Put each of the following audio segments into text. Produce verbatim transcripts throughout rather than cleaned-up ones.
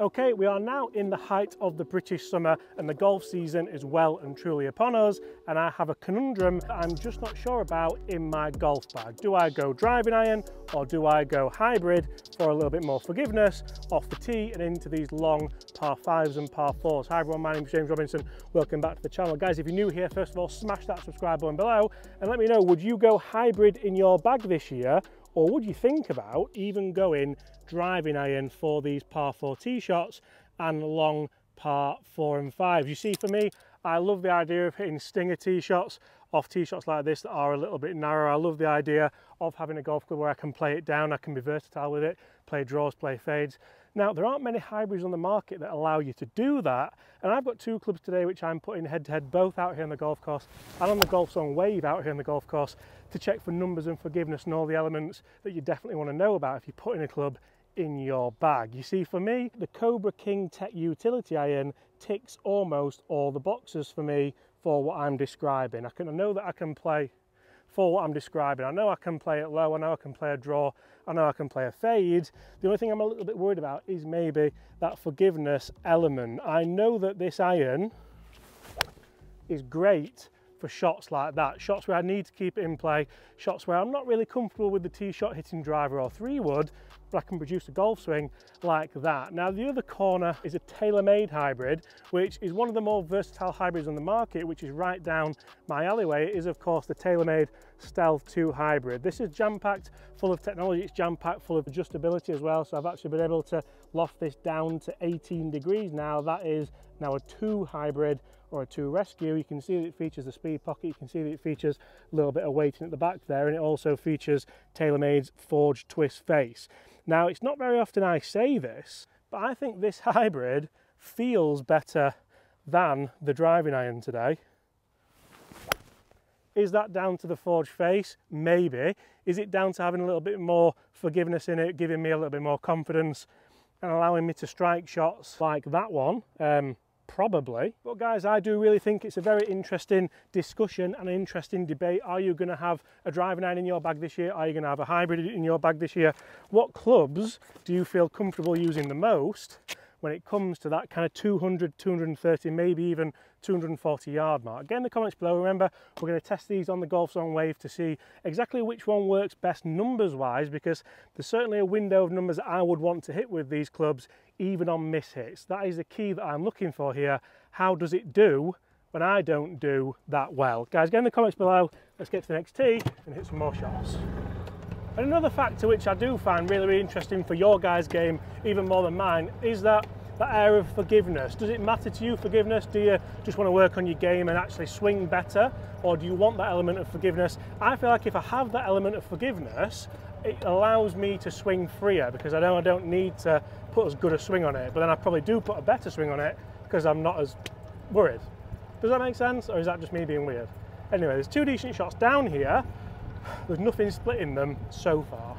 Okay, we are now in the height of the British summer and the golf season is well and truly upon us, and I have a conundrum that I'm just not sure about in my golf bag. Do I go driving iron or do I go hybrid for a little bit more forgiveness off the tee and into these long par fives and par fours? Hi everyone, my name is James Robinson. Welcome back to the channel. Guys, if you're new here, first of all, smash that subscribe button below and let me know, would you go hybrid in your bag this year? Or would you think about even going driving iron for these par four tee shots and long par four and five? You see, for me, I love the idea of hitting stinger tee shots off tee shots like this that are a little bit narrow. I love the idea of having a golf club where I can play it down, I can be versatile with it, play draws, play fades. Now, there aren't many hybrids on the market that allow you to do that, and I've got two clubs today which I'm putting head-to-head both out here on the golf course and on the GolfZone Wave out here on the golf course to check for numbers and forgiveness and all the elements that you definitely want to know about if you're putting a club in your bag. You see, for me, the Cobra King Tech Utility Iron ticks almost all the boxes for me for what I'm describing. I can I know that I can play for what I'm describing. I know I can play it low, I know I can play a draw, I know I can play a fade. The only thing I'm a little bit worried about is maybe that forgiveness element. I know that this iron is great for shots like that, shots where I need to keep it in play, shots where I'm not really comfortable with the tee shot hitting driver or three wood, but I can produce a golf swing like that. Now, the other corner is a TaylorMade hybrid, which is one of the more versatile hybrids on the market, which is right down my alleyway. It is, of course, the TaylorMade Stealth two Hybrid. This is jam-packed full of technology. It's jam-packed full of adjustability as well. So I've actually been able to loft this down to eighteen degrees now. That is now a two hybrid or a two rescue. You can see that it features the speed pocket. You can see that it features a little bit of weighting at the back there, and it also features TaylorMade's forged twist face. Now, it's not very often I say this, but I think this hybrid feels better than the driving iron today. Is that down to the forged face? Maybe. Is it down to having a little bit more forgiveness in it, giving me a little bit more confidence and allowing me to strike shots like that one? Um, Probably. But guys, I do really think it's a very interesting discussion and an interesting debate. Are you going to have a driving iron in your bag this year? Are you going to have a hybrid in your bag this year? What clubs do you feel comfortable using the most when it comes to that kind of two hundred, two hundred thirty, maybe even two hundred forty yard mark? Again, in the comments below, remember, we're going to test these on the GolfZone Wave to see exactly which one works best numbers-wise, because there's certainly a window of numbers that I would want to hit with these clubs, even on miss hits. That is the key that I'm looking for here. How does it do when I don't do that well? Guys, again, in the comments below, let's get to the next tee and hit some more shots. And another factor which I do find really, really interesting for your guys' game, even more than mine, is that that air of forgiveness. Does it matter to you, forgiveness? Do you just want to work on your game and actually swing better? Or do you want that element of forgiveness? I feel like if I have that element of forgiveness, it allows me to swing freer, because I know I don't need to put as good a swing on it, but then I probably do put a better swing on it because I'm not as worried. Does that make sense? Or is that just me being weird? Anyway, there's two decent shots down here. There's nothing splitting them so far.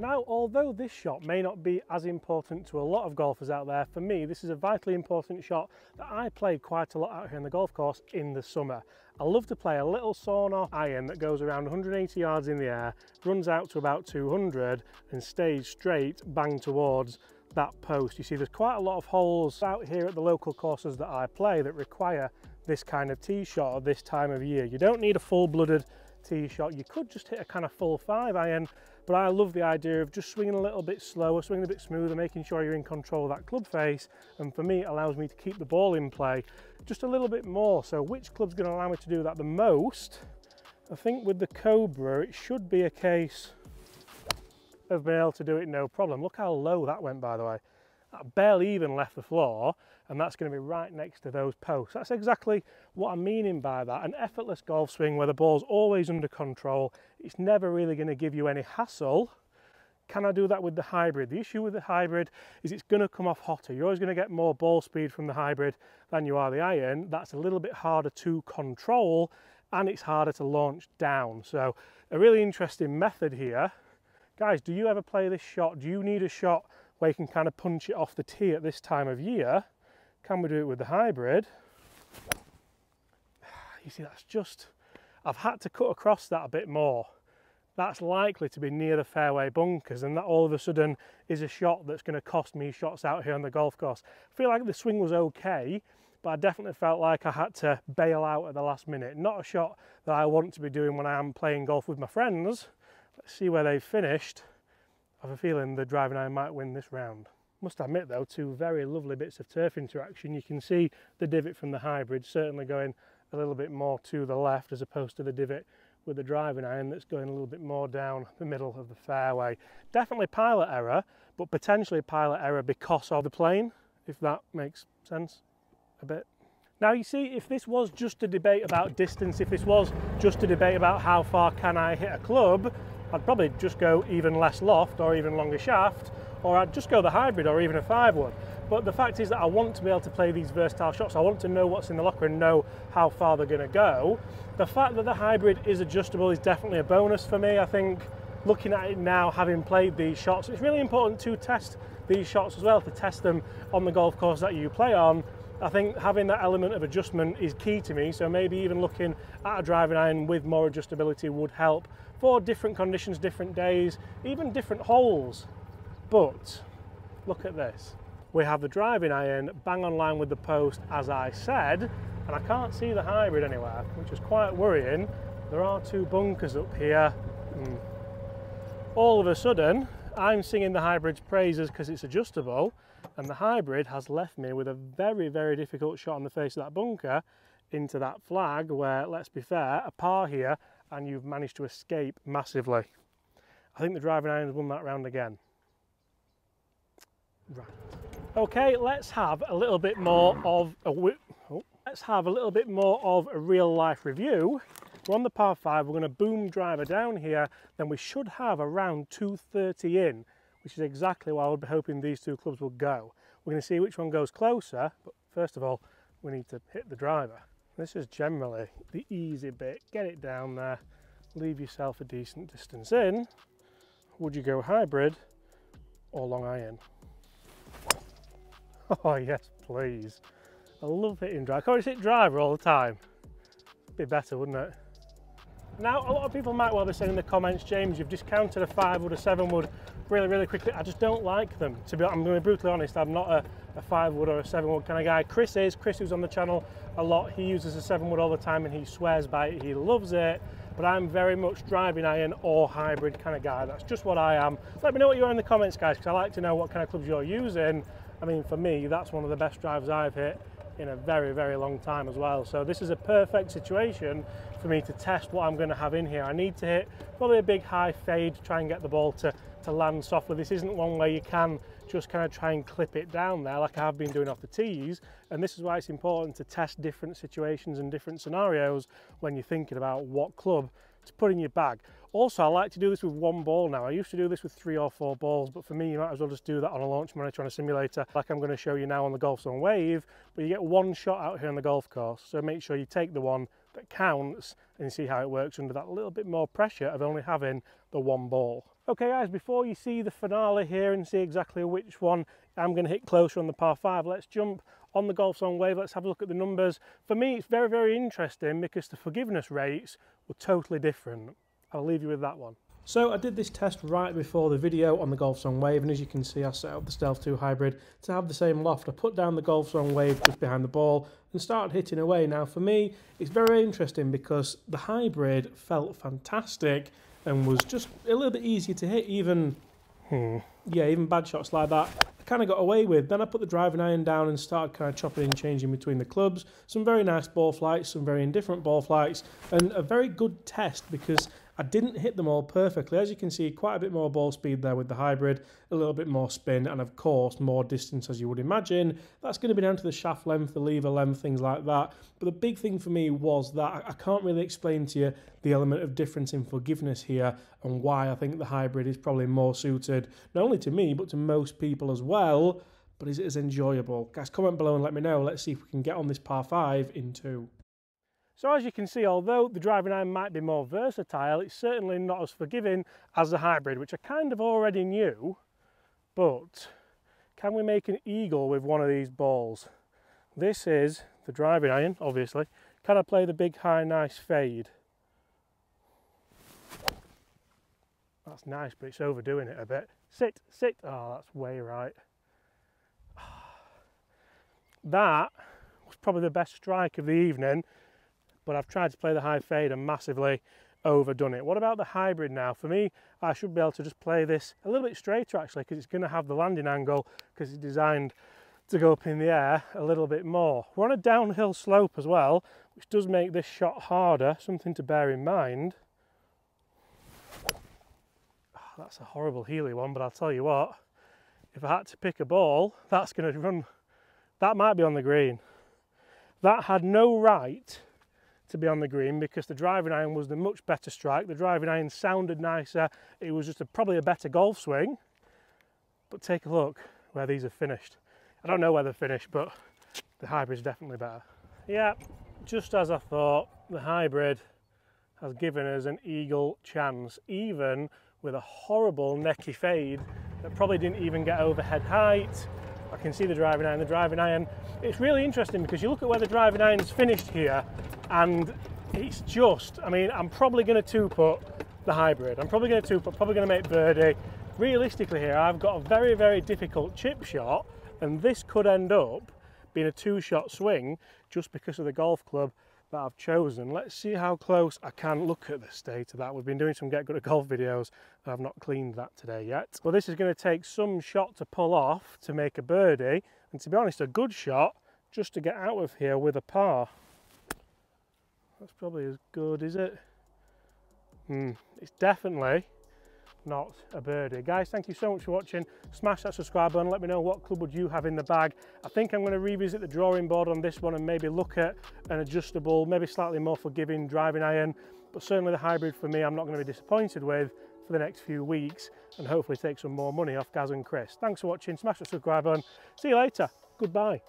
Now, although this shot may not be as important to a lot of golfers out there, for me, this is a vitally important shot that I play quite a lot out here on the golf course in the summer. I love to play a little sawn-off iron that goes around one hundred eighty yards in the air, runs out to about two hundred, and stays straight bang towards that post. You see, there's quite a lot of holes out here at the local courses that I play that require this kind of tee shot at this time of year. You don't need a full-blooded tee shot. You could just hit a kind of full five iron, but I love the idea of just swinging a little bit slower, swinging a bit smoother, making sure you're in control of that club face, and for me it allows me to keep the ball in play just a little bit more. So which club's going to allow me to do that the most? I think with the Cobra it should be a case of being able to do it no problem. Look how low that went, by the way. That barely even left the floor, and that's going to be right next to those posts. That's exactly what I'm meaning by that. An effortless golf swing where the ball's always under control. It's never really going to give you any hassle. Can I do that with the hybrid? The issue with the hybrid is it's going to come off hotter. You're always going to get more ball speed from the hybrid than you are the iron. That's a little bit harder to control, and it's harder to launch down. So a really interesting method here. Guys, do you ever play this shot? Do you need a shot where you can kind of punch it off the tee at this time of year? Can we do it with the hybrid? You see, that's just, I've had to cut across that a bit more that's likely to be near the fairway bunkers, and that all of a sudden is a shot that's going to cost me shots out here on the golf course. I feel like the swing was okay, but I definitely felt like I had to bail out at the last minute. Not a shot that I want to be doing when I am playing golf with my friends. Let's see where they've finished. I have a feeling the driving iron might win this round. Must admit though, two very lovely bits of turf interaction. You can see the divot from the hybrid certainly going a little bit more to the left as opposed to the divot with the driving iron that's going a little bit more down the middle of the fairway. Definitely pilot error, but potentially pilot error because of the plane, if that makes sense a bit. Now you see, if this was just a debate about distance, if this was just a debate about how far can I hit a club, I'd probably just go even less loft or even longer shaft, or I'd just go the hybrid or even a five wood. But the fact is that I want to be able to play these versatile shots. I want to know what's in the locker and know how far they're going to go. The fact that the hybrid is adjustable is definitely a bonus for me. I think looking at it now, having played these shots, it's really important to test these shots as well, to test them on the golf course that you play on. I think having that element of adjustment is key to me, so maybe even looking at a driving iron with more adjustability would help for different conditions, different days, even different holes. But look at this. We have the driving iron bang on line with the post, as I said, and I can't see the hybrid anywhere, which is quite worrying. There are two bunkers up here. Mm. All of a sudden, I'm singing the hybrid's praises because it's adjustable, and the hybrid has left me with a very, very difficult shot on the face of that bunker into that flag where, let's be fair, a par here, and you've managed to escape massively. I think the driving iron has won that round again. Right. Okay, let's have a little bit more of a whip. Oh. Let's have a little bit more of a real life review. We're on the par five, we're going to boom driver down here, then we should have around two thirty in, which is exactly where I would be hoping these two clubs will go. We're going to see which one goes closer, but first of all, we need to hit the driver. This is generally the easy bit. Get it down there, leave yourself a decent distance in. Would you go hybrid or long iron? Oh yes, please. I love hitting driver. I always hit driver all the time. It'd be better, wouldn't it? Now, a lot of people might well be saying in the comments, James, you've discounted a five wood, a seven wood really, really quickly. I just don't like them. To be, I'm going to be brutally honest, I'm not a, a five wood or a seven wood kind of guy. Chris is. Chris, who's on the channel a lot, he uses a seven wood all the time and he swears by it. He loves it. But I'm very much driving iron or hybrid kind of guy. That's just what I am. Let me know what you are in the comments, guys, because I like to know what kind of clubs you're using. I mean, for me, that's one of the best drives I've hit in a very, very long time as well. So this is a perfect situation for me to test what I'm going to have in here. I need to hit probably a big high fade to try and get the ball to, to land softly. This isn't one where you can just kind of try and clip it down there like I have been doing off the tees. And this is why it's important to test different situations and different scenarios when you're thinking about what club to put in your bag. Also, I like to do this with one ball now. I used to do this with three or four balls, but for me, you might as well just do that on a launch monitor on a simulator, like I'm going to show you now on the GolfZone Wave, but you get one shot out here on the golf course, so make sure you take the one that counts and you see how it works under that little bit more pressure of only having the one ball. Okay guys, before you see the finale here and see exactly which one I'm going to hit closer on the par five, let's jump on the GolfZone Wave, let's have a look at the numbers. For me, it's very, very interesting because the forgiveness rates were totally different. I'll leave you with that one. So I did this test right before the video on the GolfZone Wave, and as you can see I set up the Stealth two Hybrid to have the same loft. I put down the GolfZone Wave just behind the ball and started hitting away. Now for me it's very interesting because the hybrid felt fantastic and was just a little bit easier to hit, even hmm. yeah, even bad shots like that I kind of got away with. Then I put the driving iron down and started kind of chopping and changing between the clubs. Some very nice ball flights, some very indifferent ball flights, and a very good test because I didn't hit them all perfectly. As you can see, quite a bit more ball speed there with the hybrid, a little bit more spin, and of course more distance, as you would imagine. That's going to be down to the shaft length, the lever length, things like that. But the big thing for me was that I can't really explain to you the element of difference in forgiveness here and why I think the hybrid is probably more suited, not only to me, but to most people as well. But is it as enjoyable? Guys, comment below and let me know. Let's see if we can get on this par five in two. So as you can see, although the driving iron might be more versatile, it's certainly not as forgiving as the hybrid, which I kind of already knew, but can we make an eagle with one of these balls? This is the driving iron, obviously. Can I play the big, high, nice fade? That's nice, but it's overdoing it a bit. Sit, sit. Oh, that's way right. That was probably the best strike of the evening, but I've tried to play the high fade and massively overdone it. What about the hybrid now? For me, I should be able to just play this a little bit straighter actually, because it's going to have the landing angle, because it's designed to go up in the air a little bit more. We're on a downhill slope as well, which does make this shot harder, something to bear in mind. Oh, that's a horrible Healy one, but I'll tell you what, if I had to pick a ball, that's going to run, that might be on the green. That had no right to be on the green because the driving iron was the much better strike. The driving iron sounded nicer. It was just a, probably a better golf swing. But take a look where these are finished. I don't know where they're finished, but the hybrid's definitely better. Yeah, just as I thought, the hybrid has given us an eagle chance, even with a horrible necky fade that probably didn't even get overhead height. I can see the driving iron, the driving iron. It's really interesting because you look at where the driving iron's finished here, and it's just, I mean, I'm probably going to two-putt the hybrid. I'm probably going to two-putt, probably going to make birdie. Realistically here, I've got a very, very difficult chip shot, and this could end up being a two-shot swing just because of the golf club that I've chosen. Let's see how close I can look at the state of that. We've been doing some Get Good at Golf videos, and I've not cleaned that today yet. Well, this is going to take some shot to pull off to make a birdie, and to be honest, a good shot just to get out of here with a par. That's probably as good, is it? Mm, it's definitely not a birdie. Guys, thank you so much for watching. Smash that subscribe button. Let me know what club would you have in the bag. I think I'm going to revisit the drawing board on this one and maybe look at an adjustable, maybe slightly more forgiving driving iron. But certainly the hybrid for me, I'm not going to be disappointed with for the next few weeks, and hopefully take some more money off Gaz and Chris. Thanks for watching. Smash that subscribe button. See you later. Goodbye.